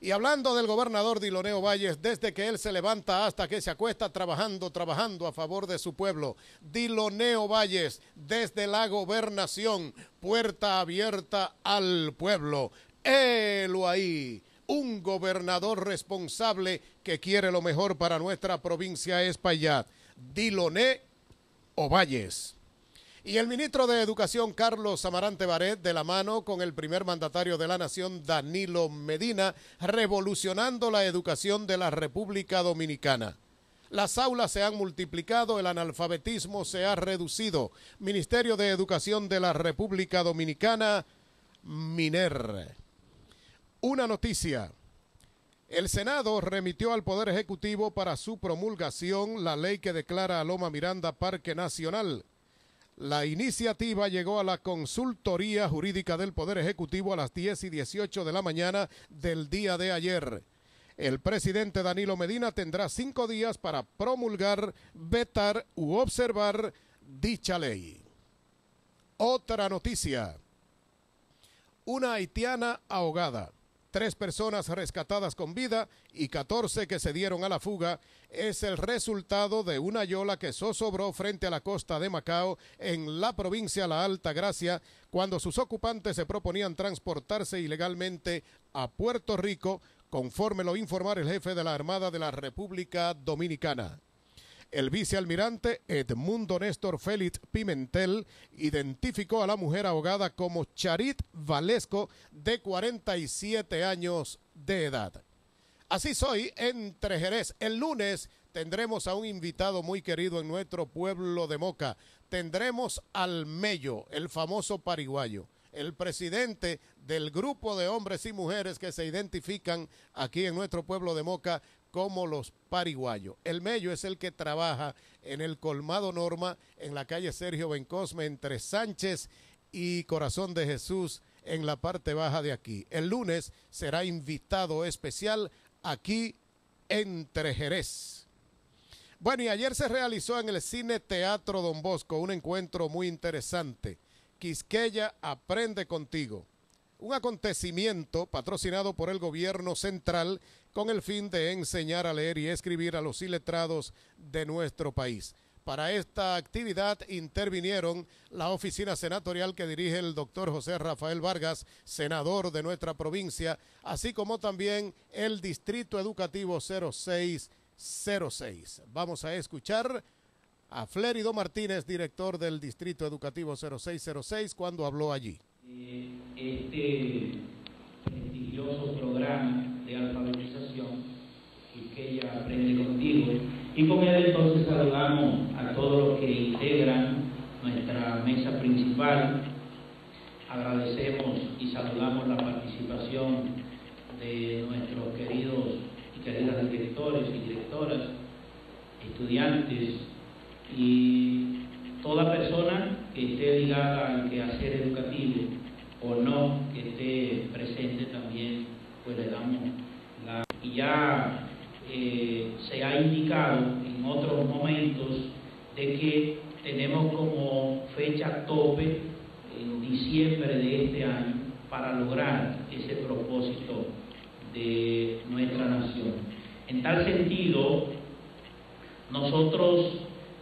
Y hablando del gobernador Diloné Valles, desde que él se levanta hasta que se acuesta, trabajando a favor de su pueblo. Diloné Valles, desde la gobernación, puerta abierta al pueblo. Helo ahí, un gobernador responsable que quiere lo mejor para nuestra provincia Espaillat. Diloné Valles. Y el ministro de Educación, Carlos Amarante Baret, de la mano con el primer mandatario de la nación, Danilo Medina, revolucionando la educación de la República Dominicana. Las aulas se han multiplicado, el analfabetismo se ha reducido. Ministerio de Educación de la República Dominicana, MINER. Una noticia. El Senado remitió al Poder Ejecutivo para su promulgación la ley que declara a Loma Miranda Parque Nacional. La iniciativa llegó a la Consultoría Jurídica del Poder Ejecutivo a las 10:18 de la mañana del día de ayer. El presidente Danilo Medina tendrá 5 días para promulgar, vetar u observar dicha ley. Otra noticia. Una haitiana ahogada, 3 personas rescatadas con vida y 14 que se dieron a la fuga es el resultado de una yola que zozobró frente a la costa de Macao en la provincia La Altagracia cuando sus ocupantes se proponían transportarse ilegalmente a Puerto Rico, conforme lo informara el jefe de la Armada de la República Dominicana. El vicealmirante Edmundo Néstor Félix Pimentel identificó a la mujer ahogada como Charit Valesco, de 47 años de edad. Así soy entre Jerez. El lunes tendremos a un invitado muy querido en nuestro pueblo de Moca. Tendremos al Mello, el famoso pariguayo, el presidente del grupo de hombres y mujeres que se identifican aquí en nuestro pueblo de Moca como los pariguayos. El Mello es el que trabaja en el colmado Norma, en la calle Sergio Bencosme, entre Sánchez y Corazón de Jesús, en la parte baja de aquí. El lunes será invitado especial aquí entre Jerez. Bueno, y ayer se realizó en el Cine Teatro Don Bosco un encuentro muy interesante. Quisqueya Aprende Contigo. Un acontecimiento patrocinado por el gobierno central con el fin de enseñar a leer y escribir a los iletrados de nuestro país. Para esta actividad intervinieron la oficina senatorial que dirige el doctor José Rafael Vargas, senador de nuestra provincia, así como también el Distrito Educativo 0606. Vamos a escuchar a Flerido Martínez, director del Distrito Educativo 0606, cuando habló allí. Este prestigioso programa de alfabetización que ella aprende contigo, y con él entonces saludamos a todos los que integran nuestra mesa principal. Agradecemos y saludamos la participación de nuestros queridos y queridas directores y directoras, estudiantes y toda persona que esté ligada al quehacer educativo o no, que esté presente también, pues le damos la... Y ya se ha indicado en otros momentos de que tenemos como fecha tope en diciembre de este año para lograr ese propósito de nuestra nación. En tal sentido, nosotros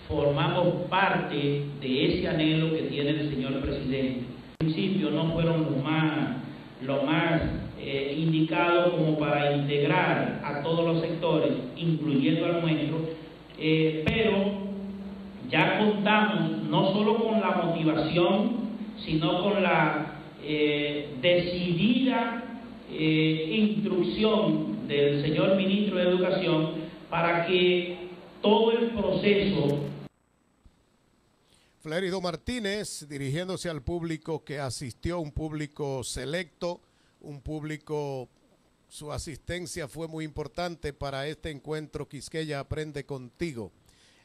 formamos parte de ese anhelo que tiene el señor presidente. En principio no fueron lo más indicado como para integrar a todos los sectores, incluyendo al nuestro, pero ya contamos no solo con la motivación, sino con la decidida instrucción del señor ministro de Educación para que todo el proceso... Flerido Martínez, dirigiéndose al público que asistió, un público selecto, un público, su asistencia fue muy importante para este encuentro Quisqueya Aprende Contigo.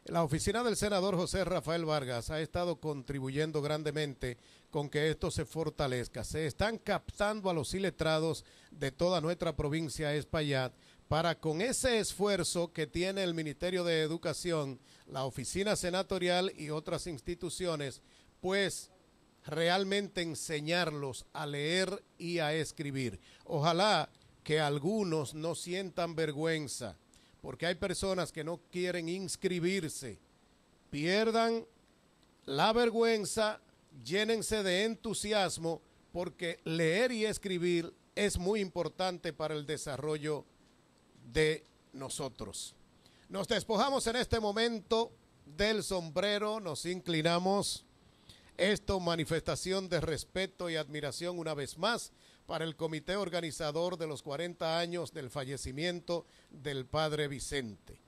La oficina del senador José Rafael Vargas ha estado contribuyendo grandemente con que esto se fortalezca. Se están captando a los iletrados de toda nuestra provincia de Espaillat, para con ese esfuerzo que tiene el Ministerio de Educación, la oficina senatorial y otras instituciones, pues realmente enseñarlos a leer y a escribir. Ojalá que algunos no sientan vergüenza, porque hay personas que no quieren inscribirse, pierdan la vergüenza, llénense de entusiasmo, porque leer y escribir es muy importante para el desarrollo de nosotros. Nos despojamos en este momento del sombrero, nos inclinamos. Esto, manifestación de respeto y admiración una vez más para el comité organizador de los 40 años del fallecimiento del padre Vicente.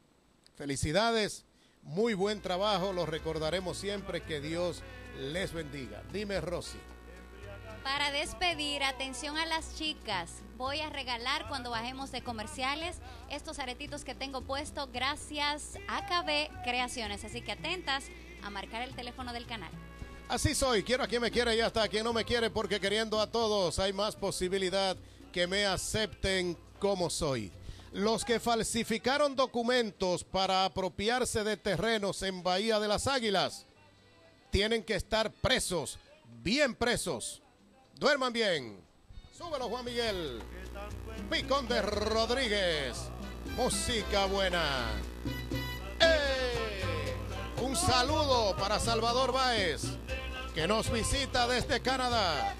Felicidades, muy buen trabajo, los recordaremos siempre, que Dios les bendiga. Dime, Rosy. Para despedir, atención a las chicas, voy a regalar cuando bajemos de comerciales estos aretitos que tengo puesto gracias a KB Creaciones, así que atentas a marcar el teléfono del canal. Así soy, quiero a quien me quiere y hasta a quien no me quiere, porque queriendo a todos hay más posibilidad que me acepten como soy. Los que falsificaron documentos para apropiarse de terrenos en Bahía de las Águilas tienen que estar presos, bien presos. Duerman bien. Súbelo, Juan Miguel. Picón de Rodríguez. Música buena. Un saludo para Salvador Báez, que nos visita desde Canadá.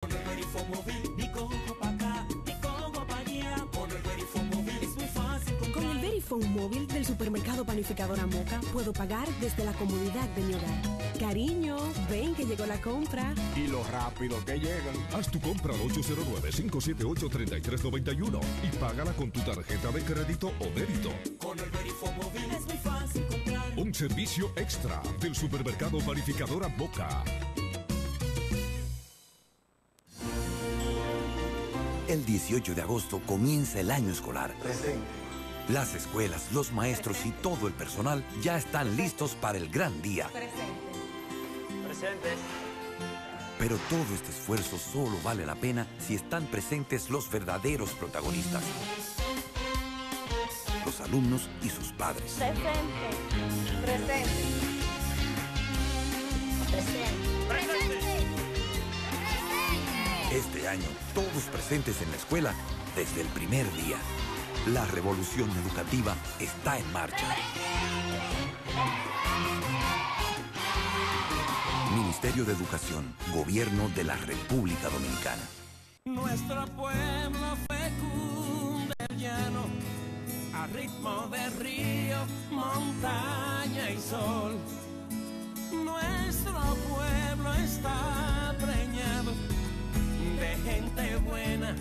Con el VeriFone móvil del supermercado Panificadora Moca puedo pagar desde la comodidad de mi hogar. Cariño, ven que llegó la compra. Y lo rápido que llegan. Haz tu compra al 809-578-3391 y págala con tu tarjeta de crédito o débito. Con el VeriFone móvil es muy fácil comprar. Un servicio extra del supermercado Panificadora Moca. El 18 de agosto comienza el año escolar. Presente. Las escuelas, los maestros y todo el personal ya están listos para el gran día. Presente. Presente. Pero todo este esfuerzo solo vale la pena si están presentes los verdaderos protagonistas. Los alumnos y sus padres. Presente. Presente. Presente. Presente. Este año, todos presentes en la escuela desde el primer día. La revolución educativa está en marcha. Ministerio de Educación, Gobierno de la República Dominicana. Nuestro pueblo fecunda el llano, a ritmo de río, montaña y sol. Nuestro pueblo está preñado de gente buena,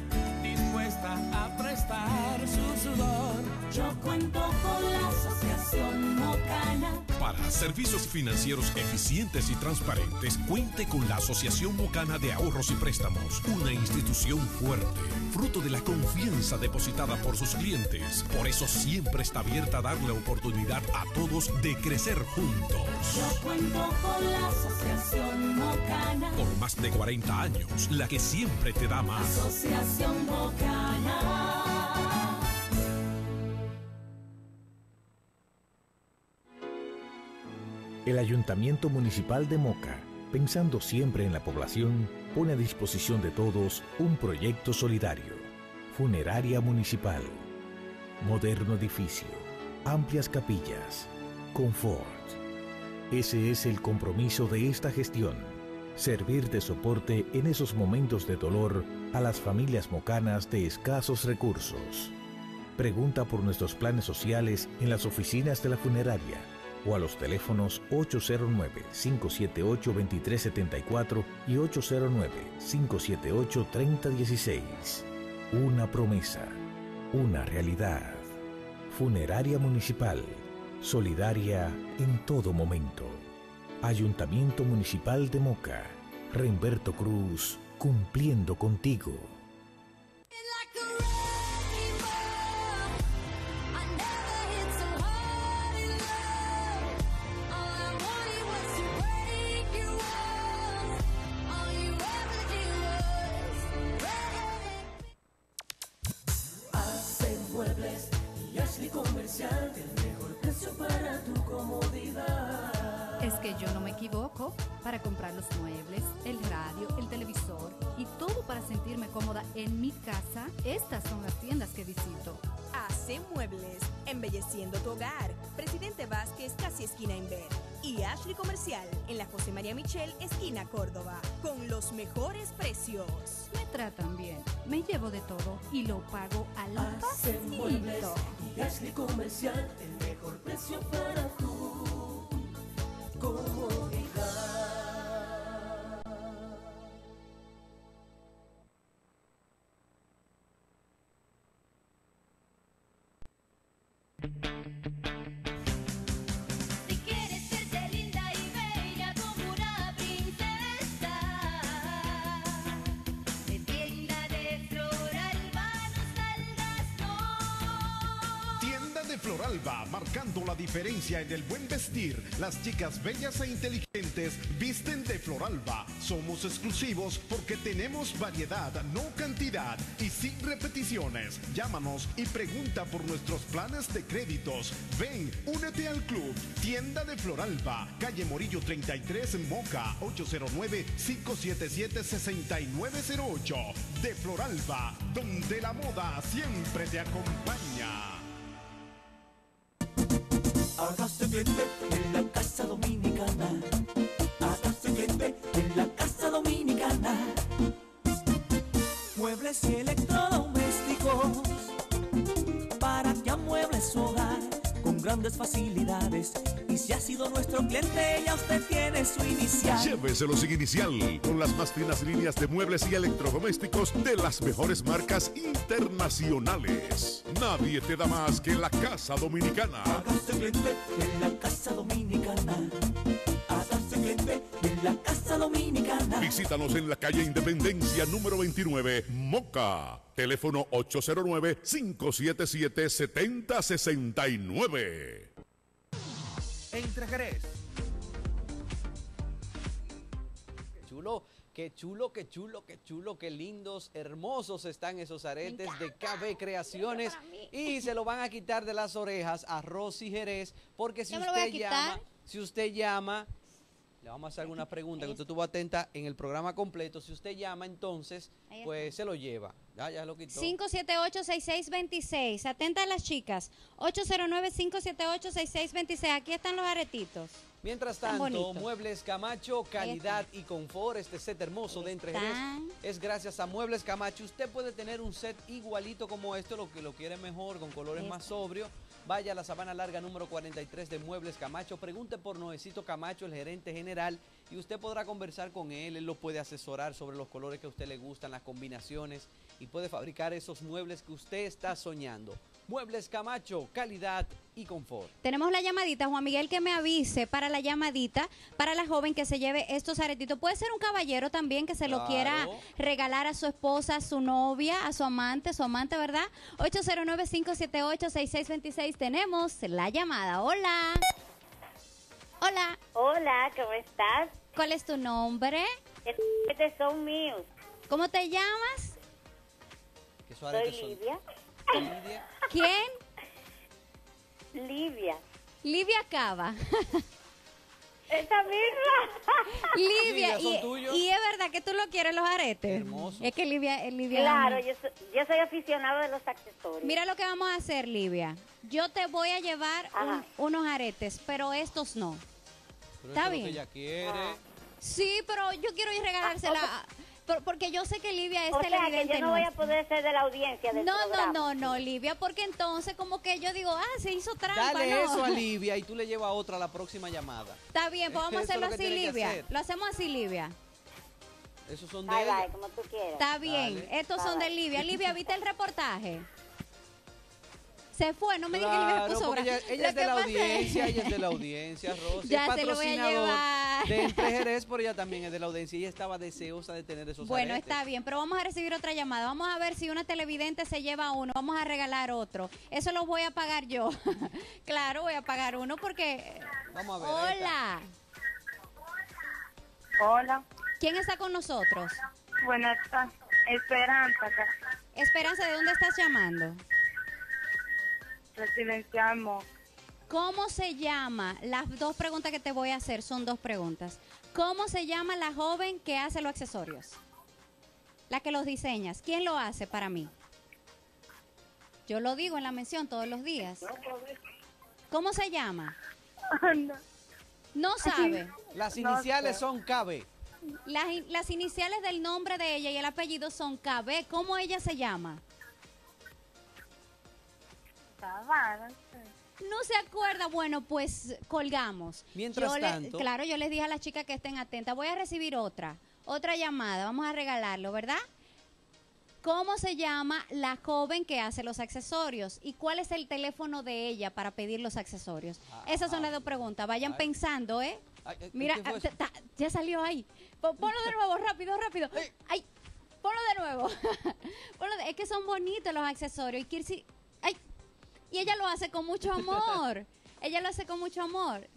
dispuesta a prestar su sudor. Yo cuento con la Asociación Mocana. Para servicios financieros eficientes y transparentes, cuente con la Asociación Mocana de Ahorros y Préstamos, una institución fuerte, fruto de la confianza depositada por sus clientes. Por eso siempre está abierta a darle oportunidad a todos de crecer juntos. Yo cuento con la Asociación Mocana. Por más de 40 años, la que siempre te da más. Asociación Mocana. El Ayuntamiento Municipal de Moca, pensando siempre en la población, pone a disposición de todos un proyecto solidario. Funeraria municipal, moderno edificio, amplias capillas, confort. Ese es el compromiso de esta gestión, servir de soporte en esos momentos de dolor a las familias mocanas de escasos recursos. Pregunta por nuestros planes sociales en las oficinas de la funeraria o a los teléfonos 809-578-2374 y 809-578-3016. Una promesa, una realidad. Funeraria municipal, solidaria en todo momento. Ayuntamiento Municipal de Moca. Remberto Cruz, cumpliendo contigo. En mi casa, estas son las tiendas que visito. C Muebles, embelleciendo tu hogar, Presidente Vázquez, casi esquina Inver, y Ashley Comercial, en la José María Michel, esquina Córdoba, con los mejores precios. Me tratan bien, me llevo de todo y lo pago a la pasito. Muebles y Ashley Comercial, el mejor precio para tu comodidad. Floralba, marcando la diferencia en el buen vestir. Las chicas bellas e inteligentes visten de Floralba. Somos exclusivos porque tenemos variedad, no cantidad, y sin repeticiones. Llámanos y pregunta por nuestros planes de créditos. Ven, únete al club. Tienda de Floralba, calle Morillo 33 en Moca, 809-577-6908. De Floralba, donde la moda siempre te acompaña. Hágase cliente en la Casa Dominicana. Hágase cliente en la Casa Dominicana. Muebles y electrodomésticos para que amueble su hogar con grandes facilidades. Y si ha sido nuestro cliente, ya usted tiene su inicial. Lléveselo sin inicial con las más finas líneas de muebles y electrodomésticos de las mejores marcas internacionales. Nadie te da más que la Casa Dominicana. Hágase cliente en la Casa Dominicana. Hágase cliente en la Casa Dominicana. Visítanos en la calle Independencia número 29, Moca. Teléfono 809-577-7069. Entre Jerez. Qué chulo, qué chulo, qué chulo, qué chulo, qué lindos, hermosos están esos aretes de KB Creaciones. Y se lo van a quitar de las orejas a Rosy Jerez, porque si usted llama, le vamos a hacer alguna pregunta que usted estuvo atenta en el programa completo. Si usted llama, entonces, pues se lo lleva. Ya lo quitó. 578-6626. Atenta a las chicas. 809-578-6626. Aquí están los aretitos. Mientras tanto, Muebles Camacho, calidad y confort. Este set hermoso de Entre Jerez es gracias a Muebles Camacho. Usted puede tener un set igualito como esto, lo que lo quiere mejor, con colores más sobrios. Vaya a la Sabana Larga número 43 de Muebles Camacho. Pregunte por Noecito Camacho, el gerente general, y usted podrá conversar con él. Él lo puede asesorar sobre los colores que a usted le gustan, las combinaciones, y puede fabricar esos muebles que usted está soñando. Muebles Camacho, calidad y confort. Tenemos la llamadita, Juan Miguel, que me avise para la llamadita, para la joven que se lleve estos aretitos. Puede ser un caballero también que se lo quiera regalar a su esposa, a su novia, a su amante, ¿verdad? 809-578-6626. Tenemos la llamada. Hola. Hola. Hola, ¿cómo estás? ¿Cuál es tu nombre? Estos son míos. ¿Cómo te llamas? Soy Livia. ¿Quién? Livia. Livia Cava. Esa misma. Livia, ¿y es verdad que tú lo quieres, los aretes? Hermoso. Es que Livia claro, yo soy aficionada de los accesorios. Mira lo que vamos a hacer, Livia. Yo te voy a llevar unos aretes, pero estos no. Pero ¿está bien? Ella quiere. Sí, pero yo quiero ir regalársela. Porque yo sé que Livia es televidente. O sea, que yo no voy a poder ser de la audiencia del programa. No, Livia, porque entonces como que yo digo, se hizo trampa. Dale eso a Livia y tú le llevas otra a la próxima llamada. Está bien, pues vamos a hacerlo así, Livia. Lo hacemos así, Livia. Esos son de Livia, como tú quieras. Está bien, dale. Estos son de Livia. Livia, ¿viste el reportaje? Se fue, no me digas que Livia se puso brava. Ella es de la audiencia, ella es de la audiencia, Rosy. Ya se lo voy a llevar. De Entre Jerez, pero ella también es de la audiencia. Ella estaba deseosa de tener esos aretes. Bueno, está bien, pero vamos a recibir otra llamada. Vamos a ver si una televidente se lleva uno. Vamos a regalar otro. Eso lo voy a pagar yo. Claro, voy a pagar uno porque... Vamos a ver. Hola. Hola. ¿Quién está con nosotros? Buenas tardes. Esperanza. Esperanza, ¿de dónde estás llamando? Residenciamos. ¿Cómo se llama? Las dos preguntas que te voy a hacer son dos preguntas. ¿Cómo se llama la joven que hace los accesorios? La que los diseñas. ¿Quién lo hace para mí? Yo lo digo en la mención todos los días. ¿Cómo se llama? No sabe. Las iniciales son KB. Las iniciales del nombre de ella y el apellido son KB. ¿Cómo ella se llama? No se acuerda. Bueno, pues colgamos. Mientras tanto, claro, yo les dije a las chicas que estén atentas. Voy a recibir otra llamada. Vamos a regalarlo, ¿verdad? ¿Cómo se llama la joven que hace los accesorios? ¿Y cuál es el teléfono de ella para pedir los accesorios? Esas son las dos preguntas. Vayan pensando, ¿eh? Mira, ya salió ahí. Ponlo de nuevo, rápido. Ay, ponlo de nuevo. Es que son bonitos los accesorios. Y Kirsi, ay, y ella lo hace con mucho amor.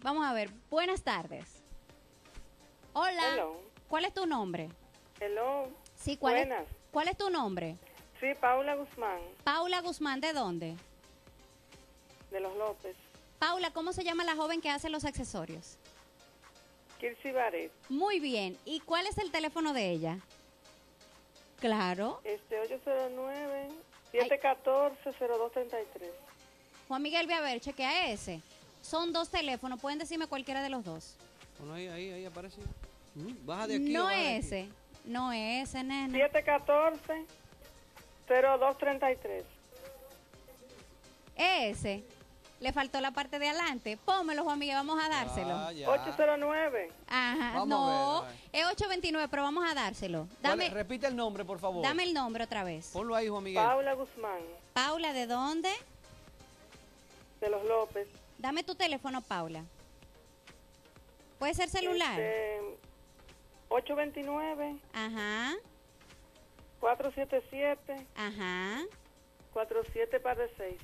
Vamos a ver. Buenas tardes. Hola. Hello. ¿Cuál es tu nombre? Hello. Sí, buenas. ¿Cuál es tu nombre? Sí, Paula Guzmán. Paula Guzmán, ¿de dónde? De Los López. Paula, ¿cómo se llama la joven que hace los accesorios? Kirsis Baret. Muy bien. ¿Y cuál es el teléfono de ella? Claro. 809-714-0233. Juan Miguel, ve a ver, chequea ese. Son dos teléfonos, pueden decirme cualquiera de los dos. Bueno, ahí aparece. Baja de aquí. No es ese. No es ese, nena. 714-0233. Ese. Le faltó la parte de adelante. Pónmelo, Juan Miguel, vamos a dárselo. Ya. 809. Ajá, vamos no. Es 829, pero vamos a dárselo. Dame, repite el nombre, por favor. Dame el nombre otra vez. Ponlo ahí, Juan Miguel. Paula Guzmán. Paula, ¿de dónde? De Los López. Dame tu teléfono, Paula. ¿Puede ser celular? 829. Ajá. 477. Ajá. 4766.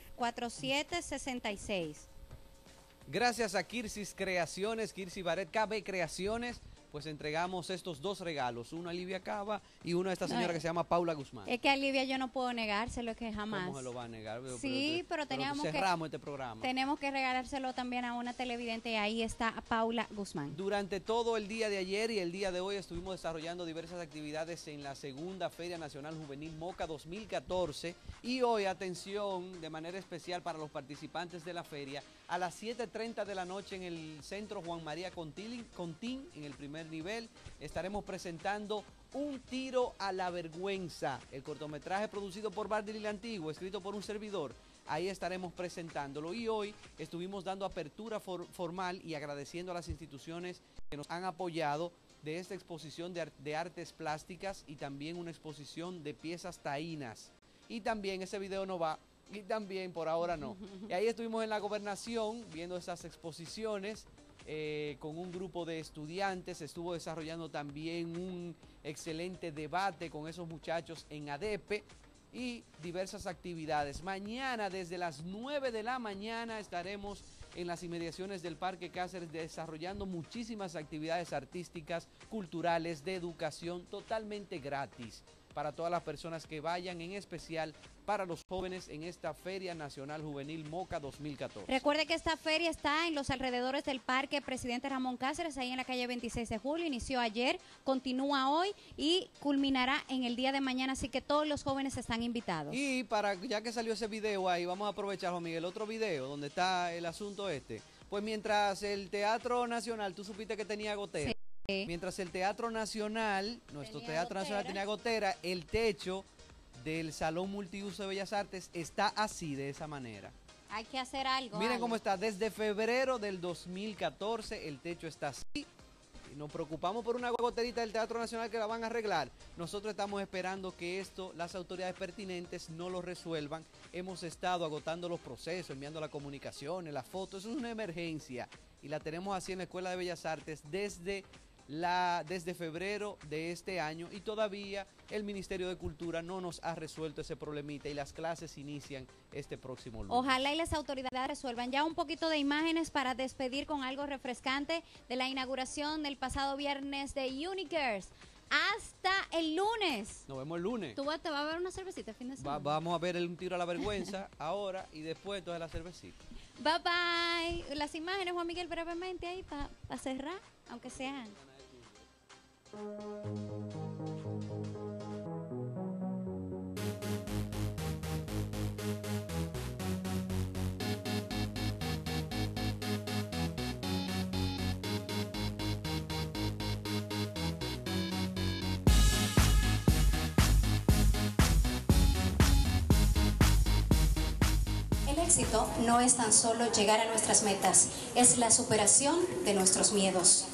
Gracias a Kirsis Creaciones, Kirsis Baret, KB Creaciones, pues entregamos estos dos regalos, una a Livia Cava y una a esta señora que se llama Paula Guzmán. Es que a Livia yo no puedo negárselo, es que jamás. ¿Cómo se lo va a negar? Sí, pero teníamos que cerramos este programa. Tenemos que regalárselo también a una televidente y ahí está Paula Guzmán. Durante todo el día de ayer y el día de hoy estuvimos desarrollando diversas actividades en la segunda Feria Nacional Juvenil Moca 2014 y hoy, atención, de manera especial para los participantes de la feria, a las 7:30 de la noche en el Centro Juan María Contín, en el primer nivel, estaremos presentando Un tiro a la vergüenza, el cortometraje producido por Bardil y la Antigua, escrito por un servidor. Ahí estaremos presentándolo y hoy estuvimos dando apertura formal y agradeciendo a las instituciones que nos han apoyado de esta exposición de artes plásticas y también una exposición de piezas taínas. Y también ese video no va, y también por ahora no. Y ahí estuvimos en la gobernación viendo esas exposiciones. Con un grupo de estudiantes, estuvo desarrollando también un excelente debate con esos muchachos en ADEPE y diversas actividades. Mañana desde las 9 de la mañana estaremos en las inmediaciones del Parque Cáceres desarrollando muchísimas actividades artísticas, culturales, de educación, totalmente gratis para todas las personas que vayan, en especial para los jóvenes en esta Feria Nacional Juvenil Moca 2014. Recuerde que esta feria está en los alrededores del Parque Presidente Ramón Cáceres, ahí en la calle 26 de Julio, inició ayer, continúa hoy y culminará en el día de mañana, así que todos los jóvenes están invitados. Y para ya que salió ese video ahí, vamos a aprovechar, Juan Miguel, otro video donde está el asunto este. Pues mientras el Teatro Nacional, tú supiste que tenía gotera. Sí. Mientras el Teatro Nacional, nuestro Teatro Nacional tenía gotera, el techo del Salón Multiuso de Bellas Artes está así, de esa manera. Hay que hacer algo. Miren cómo está, desde febrero del 2014 el techo está así. Nos preocupamos por una goterita del Teatro Nacional que la van a arreglar. Nosotros estamos esperando que esto, las autoridades pertinentes no lo resuelvan. Hemos estado agotando los procesos, enviando las comunicaciones, las fotos. Eso es una emergencia y la tenemos así en la Escuela de Bellas Artes desde febrero de este año y todavía el Ministerio de Cultura no nos ha resuelto ese problemita y las clases inician este próximo lunes. Ojalá y las autoridades resuelvan. Ya un poquito de imágenes para despedir con algo refrescante de la inauguración del pasado viernes de UniGirls. Hasta el lunes. Nos vemos el lunes. Tú te vas a ver una cervecita el fin de semana. Vamos a ver Un tiro a la vergüenza ahora y después toda la cervecita. Bye bye. Las imágenes, Juan Miguel, brevemente ahí para cerrar, aunque sean. El éxito no es tan solo llegar a nuestras metas, es la superación de nuestros miedos.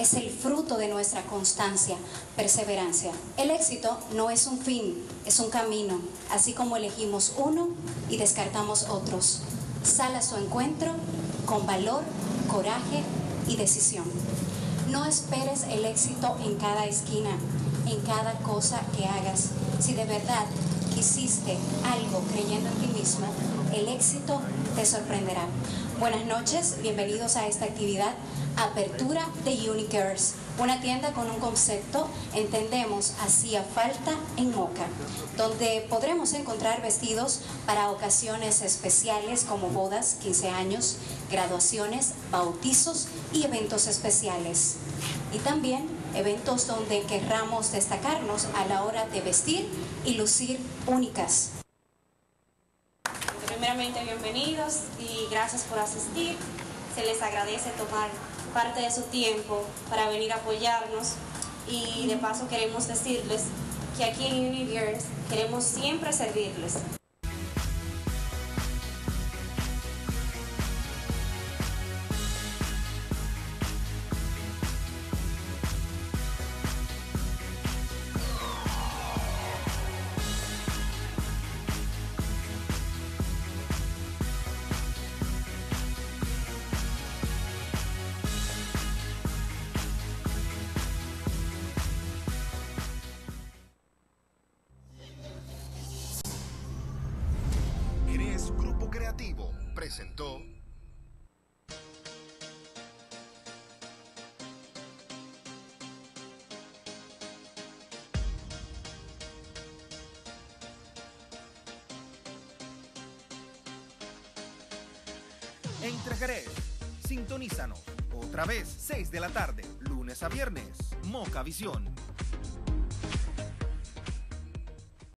Es el fruto de nuestra constancia, perseverancia. El éxito no es un fin, es un camino, así como elegimos uno y descartamos otros. Sal a su encuentro con valor, coraje y decisión. No esperes el éxito en cada esquina, en cada cosa que hagas. Si de verdad quisiste algo creyendo en ti mismo, el éxito te sorprenderá. Buenas noches, bienvenidos a esta actividad. Apertura de UniGirls, una tienda con un concepto, entendemos, hacía falta en Moca, donde podremos encontrar vestidos para ocasiones especiales como bodas, 15 años, graduaciones, bautizos y eventos especiales. Y también eventos donde querramos destacarnos a la hora de vestir y lucir únicas. Primeramente, bienvenidos y gracias por asistir. Se les agradece tomar parte de su tiempo para venir a apoyarnos, y de paso queremos decirles que aquí en UniGirls queremos siempre servirles. Presentó Entre Jerez. Sintonízanos otra vez 6 de la tarde, lunes a viernes, Moca Visión.